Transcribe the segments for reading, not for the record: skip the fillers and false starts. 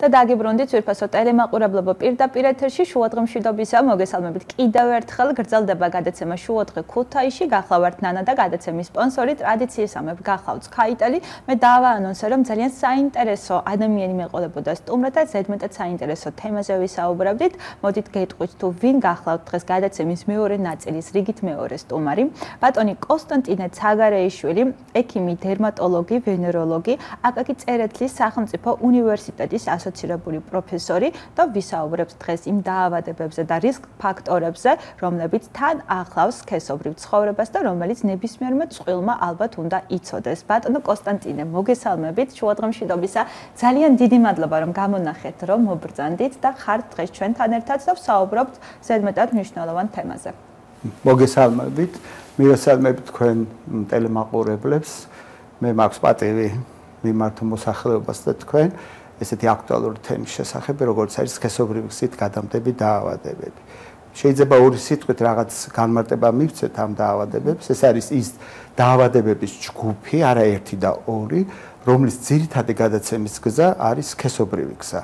და დაგიბრუნდით ძვირფასო ტელემაყურებლობო პირდაპირ ეთერში შუადღემშვიდობისა მოგესალმებით კიდევ ერთხელ გრძელდება გადაცემა შუადღე ქუთაისში გახლავართ ნანა და გადაცემის სპონსორი ტრადიციისამებრ გახლავთ ქაიტელი მე დავაანონსე რომ ძალიან საინტერესო ადამიანი მეყოლებოდა სტუმრად და ზედმეტად საინტერესო თემაზე ვისაუბრებდით მოდით გეტყვით თუ ვინ გახლავთ დღეს გადაცემის მეორე ნაწილის რიგით მეორე სტუმარი ბატონი კონსტანტინე ცაგარეიშვილი, ექიმი, დერმატოლოგი, ვენეროლოგი, აკაკი წერეთლის სახელმწიფო უნივერსიტეტის ასოცირებული პროფესორი და ვისაუბრებს დღეს იმ დაავადებებზე და რისკ ფაქტორებზე, რომლებიც თან ახლავს სქესობრივ ცხოვრებას და რომელიც ნებისმიერმა წყვილმა ალბათ უნდა იცოდეს. ბატონო კონსტანტინე, მოგესალმებით, შუადღემშვიდობისა. ძალიან დიდი მადლობა, რომ გამონახეთ, რომ მობრძანდით და ხართ დღეს ჩვენთან ერთად და ვსაუბრობთ ზედმეტად მნიშვნელოვან თემაზე. მოგესალმებით. მივესალმებით თქვენ ტელემაყურებლებს. მე მაქვს პატივი მიმართო მოსახლეობას და თქვენ ესეთი აქტუალური თემის შესახებ, როგორც არის სქესობრივი გზით გადამდები დაავადებები. შეიძლება ორი სიტყვით რაღაც განმარტება მივცეთ ამ დაავადებებს. ეს არის ის დაავადებების ჯგუფი, არა ერთი და ორი, რომლის ძირითადი გადაცემის გზა არის სქესობრივი გზა.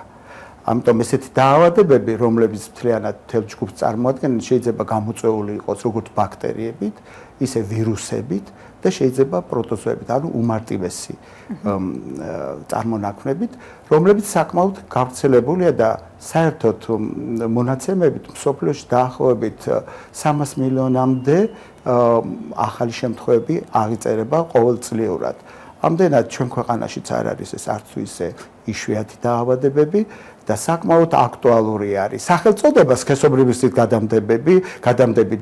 Ამიტომ ესეთი დაავადებები, რომლებიც მთლიანად თელ ჯგუფს წარმოადგენენ, შეიძლება გამოწვეული იყოს როგორც ბაქტერიებით, ისე ვირუსებით და შეიძლება პროტოზოებით, ანუ უმარტივესი წარმონაქმნებით, რომლებიც საკმაოდ გავრცელებულია და საერთოდ მონაცემებით მსოფლიოში დაახლოებით 300 მილიონამდე ახალი შემთხვევები აღიწერება ყოველწლიურად. Ამდენად ჩვენ ქვეყანაშიც არ არის ეს არც თუ ისე იშვიათი დაავადებები და საკმაოდ აქტუალური არის. სახელწოდება სქესობრივი გზით გადამდები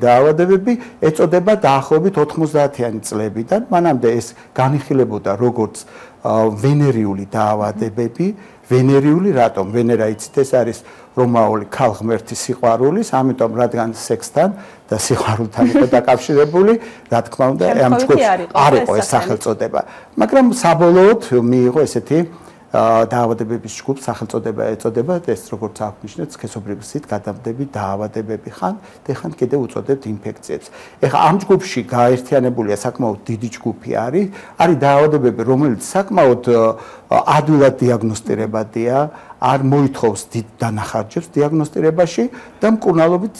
დაავადებები ეწოდება დაახლოებით 90-იანი წლებიდან. მანამდე ეს განიხილებოდა როგორც ვენერიული დაავადებები. Ვენერიული რატომ? Ვენერა იცით ეს არის რომაული ქალღმერთი სიყვარულის, ამიტომ რადგან სექსთან და სიყვარულთან იყო დაკავშირებული, რა თქმა უნდა, ამ ჯგუფს არ იყო ეს სახელწოდება. მაგრამ საბოლოოდ მიიღო ესეთი დაავადებების ჯგუფს სახელწოდება ეწოდება, ეს როგორც აღნიშნეთ, სქესობრივი გზით გადამდები დაავადებები ხან და ხან კიდევ უწოდებთ ინფექციებს. ეხლა ამ ჯგუფში გაერთიანებულია საკმაოდ დიდი ჯგუფი არის დაავადებები, რომელიც საკმაოდ ადვილად დიაგნოსტირებადია, არ მოითხოვს დიდ დანახარჯებს დიაგნოსტირებაში და მკურნალობით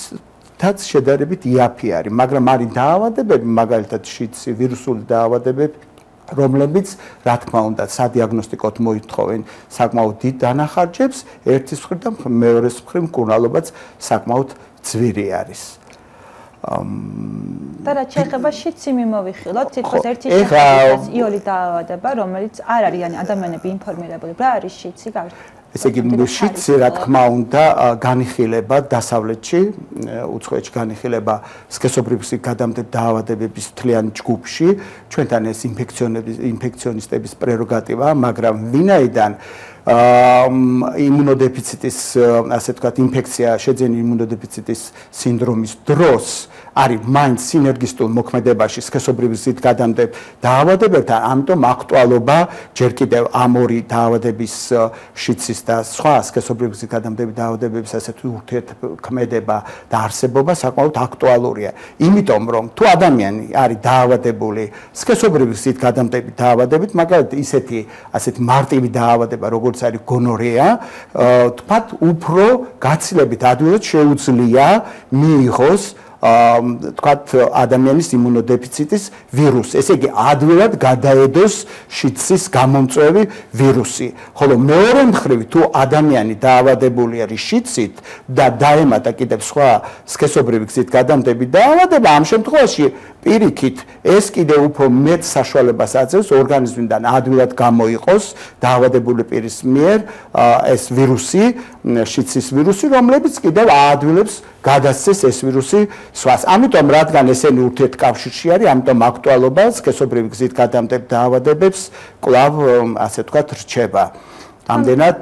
თაც შედარებით იაფი არის, მაგრამ არის დაავადებები, მაგალითად შიდსი, ვირუსული დაავადებები რომლებიც, რა თქმა უნდა, სადიაგნოსტიკოდ მოითხოვენ საკმაოდ დიდ დანახარჯებს, ერთის მხრიდან მეორეს მხრივ მკურნალობაც საკმაოდ ძვირი არის. და რა შეიძლება შიდსი მოვიხილოთ, თითქოს ერთი შემთხვევაა იოლი დაავადება, რომელიც არ არის, ან ადამიანები ინფორმირებული, რა არის შიდსი გარდა. ესე იგი, შიდსი, რა თქმა უნდა, განიხილება დასავლეთში, უცხოეთში განიხილება სქესობრივი გზით გადამდები დაავადებების მთლიან ჯგუფში. ჩვენთან ეს ინფექციონისტების პრეროგატივაა, მაგრამ ვინაიდან იმუნოდეფიციტის, ასე ვთქვათ, ინფექცია შეძენი იმუნოდეფიციტის სინდრომის დროს არის მაინც სინერგისტულ მოქმედებაში სქესობრივი გზით გადამდებ დაავადებებთან, ამიტომ აქტუალობა ჯერ კიდევ ამ ორი დაავადების შიდსის და სხვა სქესობრივი გზით გადამდები დაავადებების ასეთი ურთიერთქმედება და არსებობა საკმაოდ აქტუალურია. იმიტომ რომ თუ ადამიანი არის დაავადებული სქესობრივი გზით გადამდები დაავადებით, მაგალითად ისეთი ასეთი მარტივი დაავადება, როგორც არის გონორეა, თქვათ უფრო გაცილებით ადვილად შეუძლია მიიღოს თქვათ ადამიანის იმუნოდეფიციტის ვირუსი. ესე იგი, ადვილად გადაედოს შიდსის გამომწვევი ვირუსი. ხოლო მეორე მხრივ, თუ ადამიანი დაავადებული არის შიდსით და დაემატა კიდევ სხვა სქესობრივი გზით გადამდები დაავადება, ამ შემთხვევაში პირიქით, ეს კიდევ უფრო მეტ საშუალებას აძლევს ორგანიზმიდან ადვილად გამოიყოს დაავადებული პირის მიერ ეს ვირუსი, შიდსის ვირუსი, რომლებიც კიდევ აადვილებს გადასცეს ეს ვირუსი სხვას. ამიტომ, რადგან ესენი ურთიერთკავშირში არის, ამიტომ აქტუალობა სქესობრივი გზით გადამდებ დაავადებებს კვლავ, ასე ვთქვათ, რჩება. ამდენად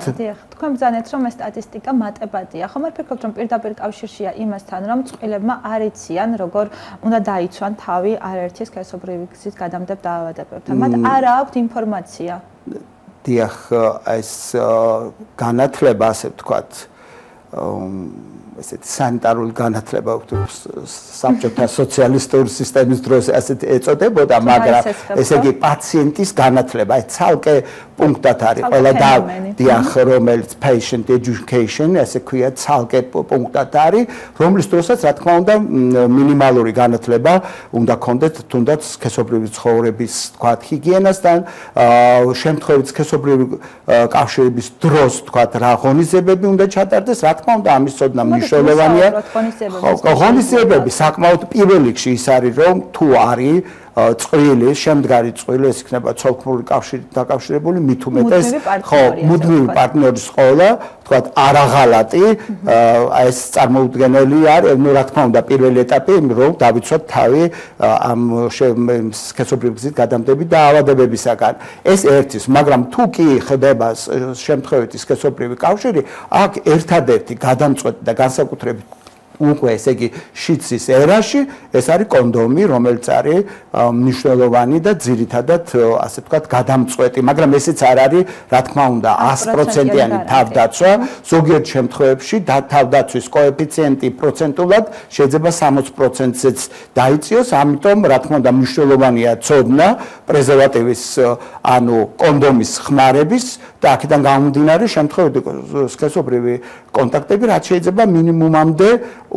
თქვენ ბრძანეთ, რომ ეს სტატისტიკა მატებადია. ხომ არ ფიქრობთ, რომ პირდაპირ კავშირშია იმასთან, რომ წყვილებმა არ იციან, როგორ უნდა დაიცვან თავი არაერთი სქესობრივი გზით გადამდებ დაავადებებთან. მათ არ აქვთ ინფორმაცია. დიახ, ეს განათლება, ასე ვთქვათ, ესეთ სანიტარული განათლება გვაქვს საბჭოთა სოციალისტური სისტემის დროს ასეთ ეწოდებოდა მაგრამ ესე იგი პაციენტის განათლება აი ცალკე პუნქტად არის ყველა და დიახ რომელიც patient education ასე ქვია ცალკე პუნქტად არის რომლის დროსაც რა თქმა უნდა მინიმალური განათლება უნდა გქონდეთ თუნდაც სქესობრივი ცხოვრების თქვა ჰიგიენასთან შემთხვევით სქესობრივი კავშირების დროს თქვა რა ღონისძიებები უნდა ჩატარდეს რა თქმა უნდა ამის ცოდნა მიშოლოვანია ღონისძიებები საკმაოდ პირველ რიგში ის არის რომ თუ არის წვილი შემდგარი წვილი ეს იქნება ცოლქმრული კავშირით დაკავშირებული მით უმეტეს ხო მუდმივი პარტნიორის ყოლა თქვათ არაღალატი ეს წარმოუდგენელი არის ნუ რა თქმა უნდა პირველი ეტაპი რომ დავიცვათ თავი ამ სქესობრივი გზით გადამდები და დაავადებებისაგან ეს ერთის მაგრამ თუ კი ხდება შემთხვევითი სქესობრივი კავშირი აქ ერთადერთი გადამწყვეტი და განსაკუთრებით უკვე ესე იგი შიცის ერაში ეს არის კონდომი რომელიც არის მნიშვნელოვანი და ძირითადად ასე ვთქვათ გადამწყვეტი მაგრამ ესეც არ არის რა თქმა უნდა 100%-იანი თავდაცვა ზოგიერთ შემთხვევებში თავდაცვის კოეფიციენტი პროცენტულად შეიძლება 60%-ზეც დაიწიოს ამიტომ რა თქმა უნდა მნიშვნელოვანია ცოდნა პრეზერვატივის ანუ კონდომის ხმარების და აქედან გამომდინარე შემთხვევით სქესობრივი კონტაქტები რაც შეიძლება მინიმუმამდე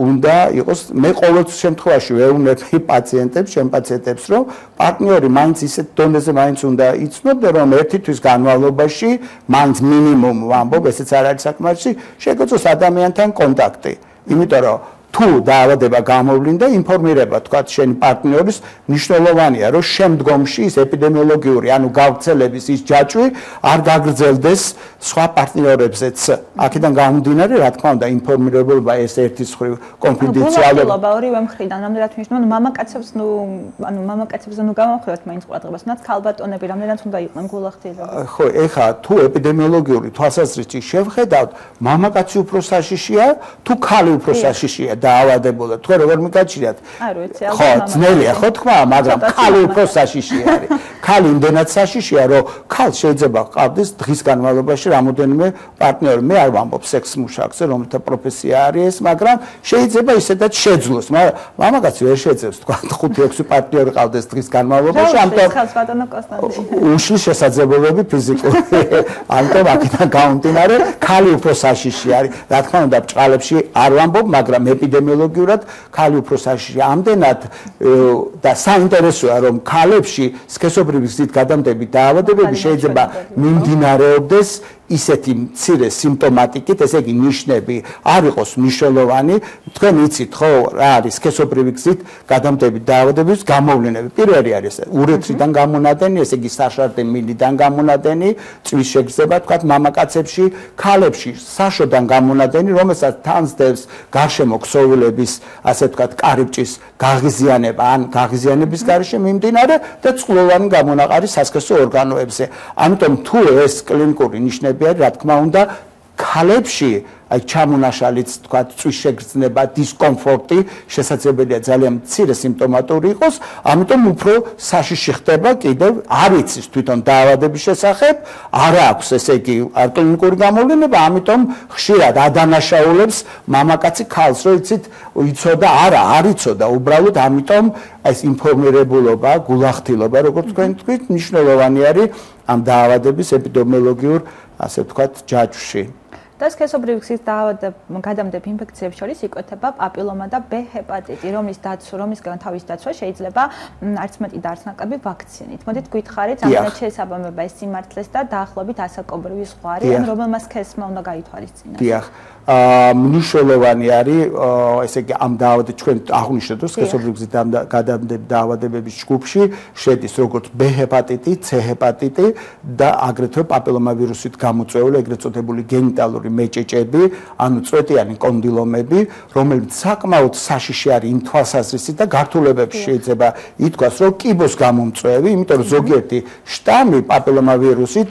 უნდა იყოს მე ყოველ შემთხვევაში ვეუბნები პაციენტებს, ჩემ პაციენტებს, რომ პარტნიორი მაინც ისეთ დონეზე მაინც უნდა იცნობდა, რომ ერთი თვის განმავლობაში მაინც მინიმუმ ვამბობ, ესეც არ არის საკმარისი, შეგეძლოს ადამიანთან კონტაქტი. იმიტომ რომ თუ დაავადება გამოვლინდა ინფორმირება თქვა შენი პარტნიორის მნიშვნელოვანია რომ შემდგომში ის ეპიდემიოლოგიური ანუ გავრცელების ის ჯაჭვი არ გაგრძელდეს სხვა პარტნიორებზეც აქედან გამომდინარე რა თქმა უნდა ინფორმირებულობა ეს ერთის ხრივ კონფიდენციალობა ორივე მხრიდან რამდენად მნიშვნელოვანი მამაკაცებს ანუ მამაკაცებზე ნუ გამოვხრივათ მაინც ყურადღებას თუნდაც ქალბატონები რამდენად უნდა იყვნენ გულახდილები ხო ეხა თუ ეპიდემიოლოგიური თვალსაზრისით შევხედავთ მამაკაცი უფრო საშიშია თუ ქალი უფრო საშიშია დაავადებულა თქვენ როგორ მიკაჩირათ ხო ძნელია ხო თქვა მაგრამ ქალი უფრო საშიში არის ქალი იმდენად საშიშია რომ ქალ შეიძლება ყავდეს დღის განმავლობაში რამოდენიმე პარტნიორი მე არ ვამბობ სექს მუშაკზე რომელთა პროფესია არის ეს მაგრამ შეიძლება ისედაც შეძლოს მამაკაცი ვერ შეძლებს თქვა 5-6 პარტნიორი ყავდეს დღის განმავლობაში ამიტომ ხალს ბატონო კონსტანტინე უშვის შესაძლებლობები ფიზიკური ამიტომ აქედან გამომდინარე ქალი უფრო საშიში არის რა თქმა უნდა ბჭყალებში არ ვამბობ მაგრამ მე ეპიდემიოლოგიურად ქალი უფრო საშიშია ამდენად და საინტერესოა რომ ქალებში სქესობრივი გზით გადამდები დაავადებები შეიძლება მიმდინარეობდეს ისეთი მცირე სიმპტომატიკით, ესე იგი ნიშნები არ იყოს მნიშვნელოვანი, თქვენ იცით ხო რა არის სქესობრივი გზით გადამდები დაავადების გამოვლენები. პირველი არის ურეტრიდან გამონადენი, ესე იგი საშარდე მილიდან გამონადენი, წვის შეგრძნება, თქვა მამაკაცებში, ქალებში საშოდან გამონადენი, რომელსაც თანსდევს გარშემო ქსოვილების, ასე თქვა კარიბჭის გაღიზიანება, ან გაღიზიანების გარეშე მიმდინარე და წყლოვანი გამონაყარი სასქესო ორგანოებზე. ამიტომ თუ ეს კლინიკური ნიშნები რა თქმა უნდა ქალებში აი ჩამონაშალიც თქვა წვის შეგრძნება დისკომფორტი შესაძლებელია ძალიან მცირე სიმპტომატური იყოს ამიტომ უფრო საშიში ხდება კიდევ არ იცის თვითონ დაავადების შესახებ არ აქვს ესე იგი არ კლინიკური გამოვლენა ამიტომ ხშირად ადანაშაულებს მამაკაცი ქალს რომ იცით იცოდა არა არ იცოდა უბრალოდ ამიტომ ეს ინფორმირებულობა გულახდილობა როგორც თქვენ თქვით მნიშვნელოვანი არის ამ დაავადების ეპიდემიოლოგიურ ასე ვთქვათ ჯაჭვში და სქესობრივი გზით გადამდებულ ინფექციებს შორის იკვეთება პაპილომა და B ჰეპატიტი, რომისგან თავის დაცვა შეიძლება არც მეტი და არც ნაკლები ვაქცინით. მოდით გითხარით, რამდენად შეესაბამება ეს სიმართლეს და დაახლოებით ასაკობრივი ზღვარი, რომელმა სქესმა უნდა გაითვალისწინოს. დიახ. მნიშვნელოვანი არის, ესე იგი ამ დაავადებით ჩვენ აღვნიშნეთ, რომ სქესობრივი გზით გადამდებები დაავადებების ჯგუფში შედის როგორც B ჰეპატიტი, C ჰეპატიტი და აგრეთვე პაპილომავირუსით გამოწვეული ეგრეთ წოდებული გენიტალური მეჭეჭები, ანუ წვეტიანი კონდილომები, რომელიც საკმაოდ საშიში არის იმ თვალსაზრისით და გართულებებში შეიძლება ითქვას, რომ კიბოს გამომწვევი, იმიტომ რომ ზოგიერთი შტამი პაპილომავირუსით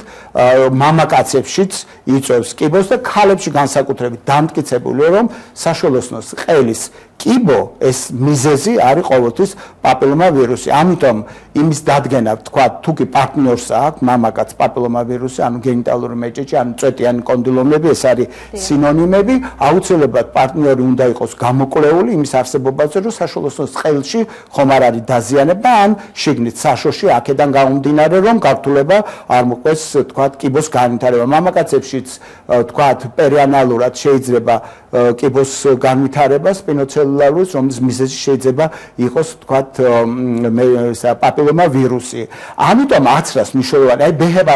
მამაკაცებშიც იწვევს კიბოს და ქალებში განსაკუთრებით დამტკიცებულია, რომ საშოლოსნოს ყელის Kibo is Mizesi, Aricotus, papillomavirus, Amitom, Imis Dadgena, Quad, Tuki partners, Mamakat, papillomavirus, and Gental Magic, and Tretti and Condulomebe, Sari, Synonym, maybe, Outselebet partner, Undaikos, Gamukoleol, Imisasabo Bazarus, Sasholos, Helshi, Homarari Dazian Ban, Shignit Sashoshi, Akedanga, Dinarum, Cartuleba, Armukes, Quad Kibos, Cantare, Mamakat, Sepshits, Quad Perianalura, Shadesreba, Kibos, Garmitareba, Spinotel. Belarus on Mrs. Shedzeba, Ecos, Quat Papilloma Virusi. Amitom Atras, Mishova, I behaved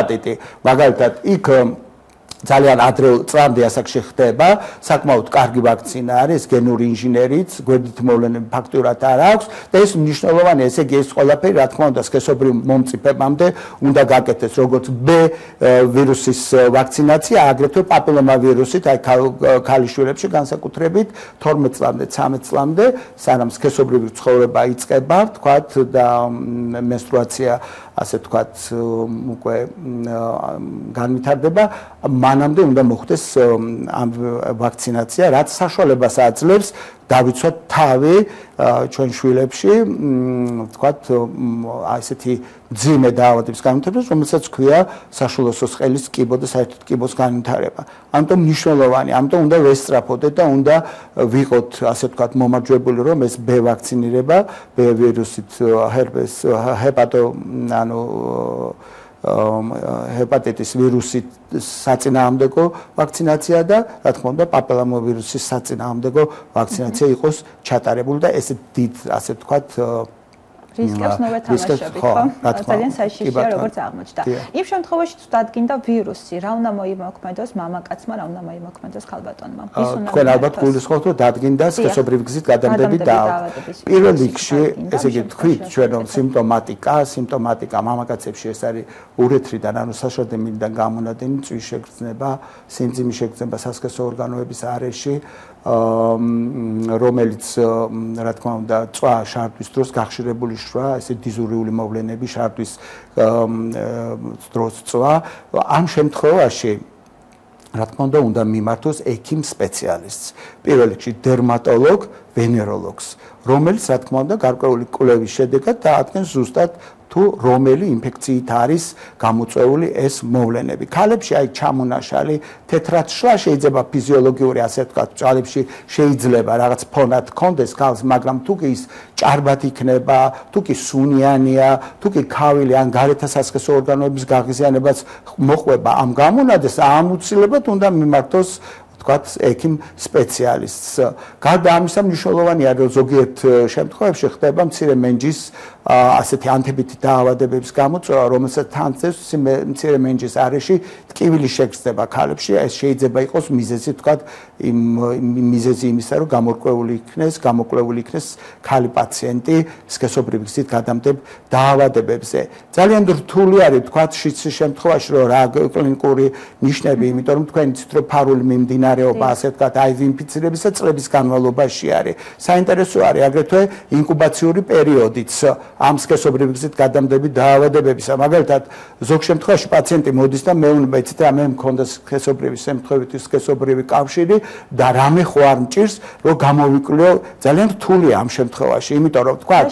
Magaltat Ecom. ძალიან ადრეულ წლამდე ასაკში ხდება საკმაოდ კარგი ვაქცინა არის გენური ინჟინერიც გვერდით მოვლენები ფაქტურად არ აქვს და ეს მნიშვნელოვანია ესე იგი ეს ყველაფერი რა თქმა უნდა სქესობრივ მომწიფებამდე უნდა გაკეთდეს როგორც B ვირუსის ვაქცინაცია აგრეთვე პაპილომა ვირუსით აი ქალიშვილებში განსაკუთრებით 12 წლამდე 13 წლამდე სანამ სქესობრივი ცხოვრება იწყება თქვათ და მენსტრუაცია ასე თქვათ უკვე განვითარდება მანამდე უნდა მოხდეს ამ ვაქცინაცია რაც საშუალებას აძლევს დავიცვათ თავი ჩვენ შვილებში თქვათ ასეთი ძიმე დაავადების განვითარებას რომელსაც ქვია საშუალო სხელის კიბო და საერთოდ კიბოს განვითარება ამიტომ მნიშვნელოვანი ამიტომ უნდა ვესწრაფოდეთ და უნდა ვიყოთ ასე თქვათ მომარჯვებული რომ ეს B ვაქცინირება B ვირუსით ჰერპეს ჰეპატო ანუ ჰეპატიტის ვირუსით საწინააღმდეგო ვაქცინაცია და რა თქმა უნდა პაპილომავირუსის საწინააღმდეგო ვაქცინაცია იყოს ჩატარებული და ეს დიდ ასე ვთქვათ რისკებს ნოვეთამაშებით ხო ძალიან საშიშია როგორც აღმოჩნდა. იმ შემთხვევაში თუ დადგინდა ვირუსი, რა უნდა მოიმოქმედოს მამაკაცმა, რა უნდა მოიმოქმედოს ქალბატონმა? ის უნდა თქვენ ალბათ გულისხმობთ რომ დადგინდა სქესობრივ გზით გადამდები დაავადების. პირველ რიგში, ესე იგი თქვით ჩვენ რომ სიმპტომატიკა მამაკაცებში ეს არის ურეთრიდან ანუ საშუალდებიდან გამონადენი წვის შეგრძნება, სიმძიმის შეგრძნება სასქესო ორგანოების არეში, რომელიც რა თქმა უნდა წვა შარტვის დროს გახშირებული შვა, ესე დიზურიული მოვლენები შარტვის დროს წვა. ამ შემთხვევაში რა თქმა უნდა უნდა მიმართოს ექიმ სპეციალისტს. პირველ რიგში დერმატოლოგ, ვენეროლოგს, რომელიც რა თქმა უნდა გარკვეული კვლევის შედეგად დაადგენს ზუსტად თუ რომელი ინფექციით არის გამოწვეული ეს მოვლენები. ქალებში აი ჩამონაშალი თეთრად შვა შეიძლება ფიზიოლოგიური ასე ვთქვათ, ჭალებში შეიძლება რაღაც ფონად კონდეს ქალს, მაგრამ თუ კი ის ჭარბად იქნება, თუ კი სუნიანია, თუ კი ქავილი ან გარეთა სასქესო ორგანოების გაღიზიანებაც მოყვება, ამ გამონადეს ამ უცილებად უნდა მიმართოს თქვათ ექიმ სპეციალისტს. გარდა ამისა მნიშვნელოვანია რომ ზოგიერთ შემთხვევაში ხდება მცირე მენჯის ასეთი ანთებითი დაავადებების გამოწვევა, რომელსაც თანწევს მცირე მენჯის არეში ტკივილი შეგრძნება ქალებში. ეს შეიძლება იყოს მიზეზი თქვათ მიზეზი იმისა რომ გამოკვლეული იქნეს ქალი პაციენტი სქესობრივ გზით გადამდგებ დაავადებებზე. ძალიან რთული არის თქვათ შიცის შემთხვევაში რომ რა კლინიკური ნიშნები, იმიტომ რომ თქვენ იცით რომ ფარული მიმდინარეობა ასე ვთქვათ, აივ ინფიცირებისა წლების განმავლობაში არის. საინტერესო არის აგრეთვე ინკუბაციური პერიოდიც ამ სქესობრივ გზით გადამდები დაავადებებისა. მაგალითად, ზოგ შემთხვევაში პაციენტი მოდის და მეუბნებთ და მე მქონდა სქესობრივი კავშირი და რამე ხო არ მჭირს, რომ გამოვიკვლიო, ძალიან რთულია ამ შემთხვევაში, იმიტომ რომ ვთქვათ,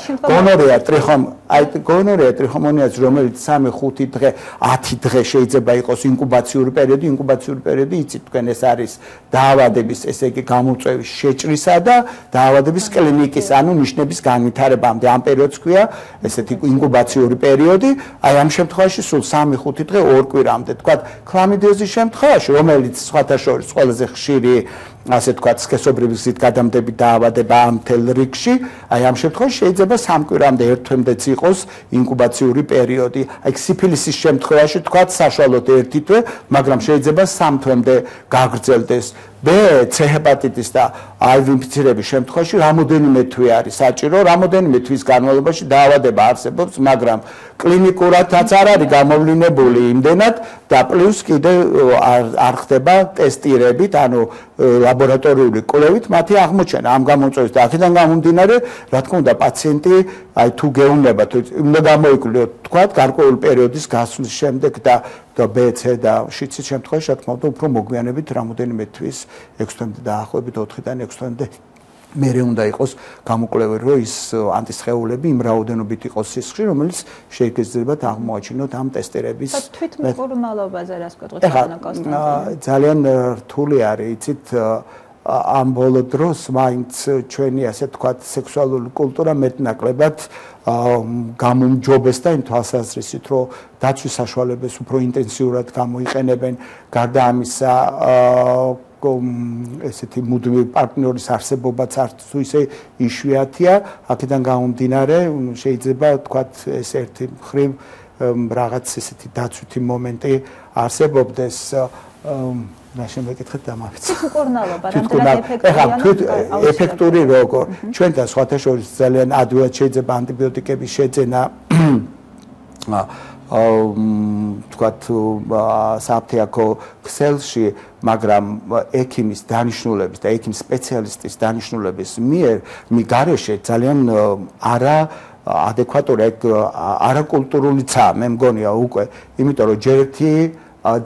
გონორეა ტრიხომონიაზი, რომელიც 3-5 დღე, 10 დღე შეიძლება იყოს ინკუბაციური პერიოდი იცით თქვენ ეს არის დაავადების, ესე იგი გამოწვევის შეჭრისა და დაავადების კლინიკის, ანუ ნიშნების განვითარებამდე. ამ პერიოდს ქვია ესეთი ინკუბაციური პერიოდი. აი ამ შემთხვევაში სულ 3-5 დღე ორ კვირამდე. თქვათ, ქლამიდიოზის შემთხვევაში, რომელიც სხვათა შორის ყველაზე ხშირი ასე თქვათ, სქესობრივი გზით გადამდები დაავადება ამ მთელ რიგში, აი ამ შემთხვევაში შეიძლება 3 კვირამდე ერთ თვემდეც იყოს ინკუბაციური პერიოდი. აი სიფილისის შემთხვევაში თქვათ, საშუალოდ 1 თვე, მაგრამ შეიძლება 3 თვემდე გაგრძელდეს. B C ჰეპატიტის და აივ ინფიცირების შემთხვევაში რამოდენიმე თვე არის საჭირო, რამოდენიმე თვის განმავლობაში დაავადება არსებობს, მაგრამ კლინიკურადაც არ არის გამოვლინებული იმდენად და პლუს კიდე არ ხდება ტესტირებით, ანუ ლაბორატორიული კვლევით მათი აღმოჩენა. ამ გამოწვევის და აქედან გამომდინარე, რა თქმა უნდა, პაციენტი აი თუ გეუბნება, თუ უნდა გამოიკვლიოთ, თქვათ, გარკვეული პერიოდის გასვლის შემდეგ და B C და შიცის შემთხვევაში, რა თქმა უნდა, უფრო მოგვიანებით რამოდენიმე თვის 6 თვემდე დაახლოებით 4-დან 6 თვემდე მერე უნდა იყოს გამოკვლევი რომ ის ანტისხეულები იმ რაოდენობით იყოს სისხლში რომელიც შეიძლება აღმოაჩინოთ ამ ტესტერების თვითმკურნალობაზე რას გეტყვით ახლა კონსტანტინე ძალიან რთული არის იცით ამ ბოლო დროს მაინც ჩვენი ასე ვთქვათ სექსუალური კულტურა მეტნაკლებად გამომჯობეს და იმ თვალსაზრისით რომ დაცვის საშუალებებს უფრო ინტენსიურად გამოიყენებენ გარდა ამისა ესეთი მუდმივი პარტნიორის არსებობაც არც ისე იშვიათია აქედან გამომდინარე შეიძლება ვთქვათ ეს ერთი ხრივ რაღაც ესეთი დაცვითი მომენტი არსებობდეს National market damage. Effective rogo. Twenty Scottish or Italian adult shades of antibiotic shades in a Saptiaco Celsi, Magram, Ekim is Danish Nulabis, the Ekim specialist is Danish Nulabis, Mir, Migarish, Italian Ara. Adequato reg Ara culturalica, Memgonia Uque, Imitoro Jerti.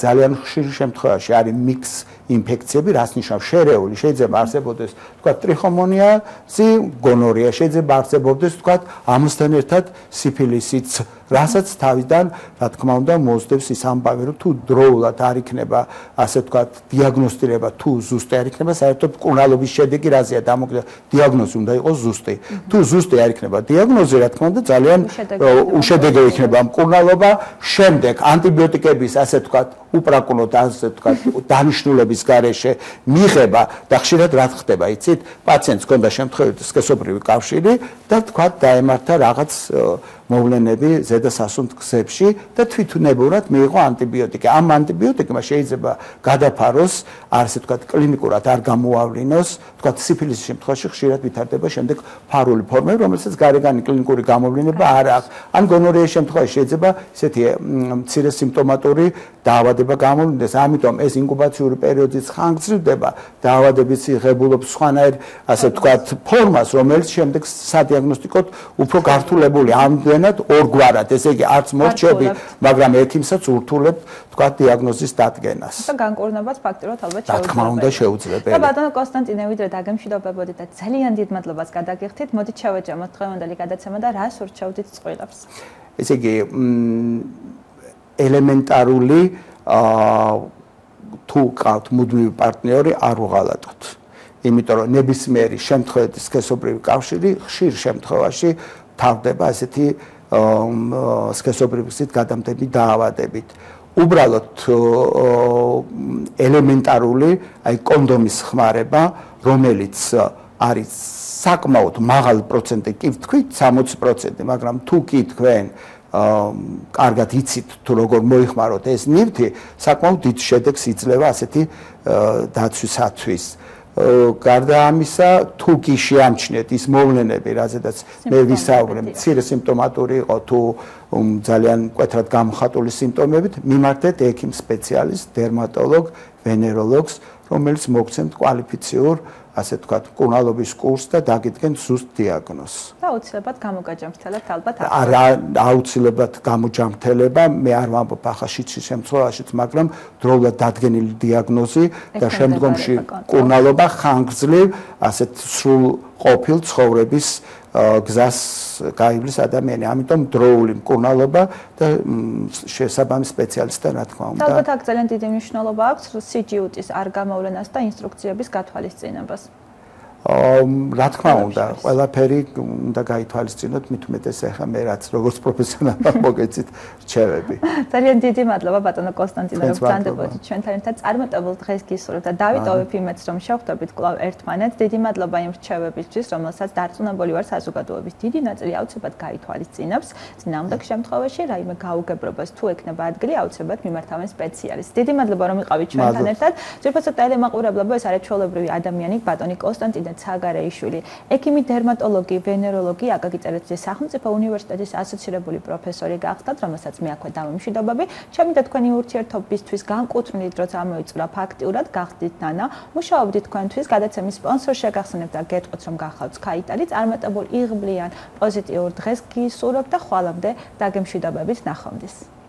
ძალიან ხშირ შემთხვევაში არის მიქს ინფექციები, რაც ნიშნავს შერეული, შეიძლება არსებობდეს, თქვა ტრიხომონიაზი, გონორეა, შეიძლება არსებობდეს, თქვა ამასთან ერთად სიფილისიც, რასაც თავიდან, რა თქმა უნდა, მოსდევს ის ამბავი, რომ თუ დროულად არ იქნება, ასე თქვა, დიაგნოსტირება, თუ ზუსტი არ იქნება, საერთოდ კურნალობის შედეგი რაზეა დამოკიდებული, დიაგნოზი უნდა იყოს ზუსტი. თუ ზუსტი არ იქნება დიაგნოზი, რა თქმა უნდა, ძალიან უშედეგო იქნება ამ კურნალობა, შემდეგ ანტიბიოტიკების, ასე თქვა უპრაკუნოთ ასე თქვა დანიშნულების გარეშე მიღება და ხშირად რა ხდება იცით პაციენტს ჰქონდა შემთხვევით სქესობრივი კავშირი და თქვა დაემართა რაღაც მოვლენები ზედასასუნთ გზებში და თვითონებურად მიიღო ანტიბიოტიკა ამ ანტიბიოტიკმა შეიძლება გადაფაროს ასე თქვა კლინიკურად არ გამოავლინოს თქვა სიფილისის შემთხვევაში ხშირად ვითარდება შემდეგ ფარული ფორმები რომელსაც გარეგანი კლინიკური გამოვლინება არ აქვს ან გონორეის შემთხვევაში შეიძლება ესეთი მცირე სიმპტომატური დაავადება გამოვლინდეს ამიტომ ეს ინკუბაციური პერიოდიც ხანგრძლივდება დაავადების იღებულობს სხვანაირ ასე ვთქვათ ფორმას რომელიც შემდეგ სადიაგნოსტიკოდ უფრო გართულებული ამდენად ორგვარად ესე იგი არც მორჩები მაგრამ ეთიმსაც ურთულებ ვთქვათ დიაგნოზის დადგენას და განკურნებაც ფაქტობრივად ალბათ შეუძლია რა თქმა უნდა შეუძლია და ბატონო კონსტანტინე ვიდრე დაგემშვიდობებოდით და ძალიან დიდ მადლობას გადაგიხდით მოდით შევეჯამოთ დღევანდელი გადაცემა და რას ურჩევდით წყვილებს ესე იგი ელემენტარული თუ გყავთ მუდმივი პარტნიორი არ უღალატოთ. იმიტომ რომ ნებისმიერი შემთხვევის სქესობრივი კავშირი ხშირ შემთხვევაში თავდება ასეთი სქესობრივი გზით გადამტები დაავადებით. უბრალოდ ელემენტარული აი კონდომის ხმარება, რომელიც არის საკმაოდ მაღალ პროცენტი, კი ვთქვით 60%, მაგრამ თუ კი თქვენ კარგად იცით თუ როგორ მოიხმაროთ ეს ნივთი საკმაოდ დიდ შედეგს იძლევა ასეთი დაცვისათვის გარდა ამისა თუ კი შეამჩნიეთ ის მოვლენები რაზედაც მე ვისაუბრე მცირე სიმპტომატური იყო თუ ძალიან მკვეთრად გამოხატული სიმპტომებით მიმართეთ ექიმ სპეციალისტს დერმატოლოგ ვენეროლოგს რომელიც მოგცემთ კვალიფიციურ ასე ვთქვათ, კურნალობის კურსს და დაგიდგენ ზუსტ დიაგნოზს. და აუცილებლად გამოგაჯამრთელებ ალბათ. არა, აუცილებლად გამოჯამრთელება, მე არ ვამბობ ახლა შიდში შემთხვევაშიც, მაგრამ დროულად დადგენილი დიაგნოზი და შემდგომში კურნალობა ხანგრძლივ ასეთ სრულყოფილ ცხოვრების გზას გაივლის ადამიანი. ამიტომ დროული მკურნალობა და შესაბამის სპეციალისტთან რა თქმა უნდა. ალბათ აქ ძალიან დიდი მნიშვნელობა აქვს CGUT-ის არ გამოვლენას და ინსტრუქციების გათვალისწინებას. რა თქმა უნდა, ყველაფერი უნდა გაითვალისწინოთ, მით უმეტეს ახლა მე რაც როგორც პროფესიონალად მოგეცით რჩევები. ძალიან დიდი მადლობა ბატონო კონსტანტინე, რომ გწანდებოდით ჩვენთან ერთად წარმატებულ დღეს გისურვებთ და დავიტოვებ იმედს, რომ შევხვდებით კვლავ ერთმანეთს. დიდი მადლობა იმ რჩევებისთვის, რომელსაც დარწმუნებული ვარ საზოგადოების დიდი ნაწილი აუცილებლად გაითვალისწინებს. წინააღმდეგ შემთხვევაში რაიმე გაუგებრობას თუ ექნება ადგილი, აუცილებლად მიმართავენ სპეციალისტს. დიდი მადლობა რომ იყავით ჩვენთან ერთად. ძირფასო ტელემაყურებლობა ეს არის ჩვეულებრივი ადამიანი ბატონი კონსტანტინე ცაგარეიშვილი, ექიმი დერმატოლოგი, ვენეროლოგი, აკაკი წერეთლის სახელმწიფო უნივერსიტეტის ასოცირებული პროფესორი გახდათ, რომელსაც მე აქვე დავიმშვიდობები. ჩემი და თქვენი ურთიერთობისთვის განკუთვნილით, როცა მოიწურა ფაქტიურად გახდით ნანა, მუშაობდით თქვენთვის, გადაცემის სპონსორს შეგახსენებთ და გეტყვით, რომ გახავთ Skype-ი, წარმატებულ იღბლიან, პოზიტიურ დღეს გისურვებთ და ხვალამდე დაგემშვიდობებით, ნახვამდის.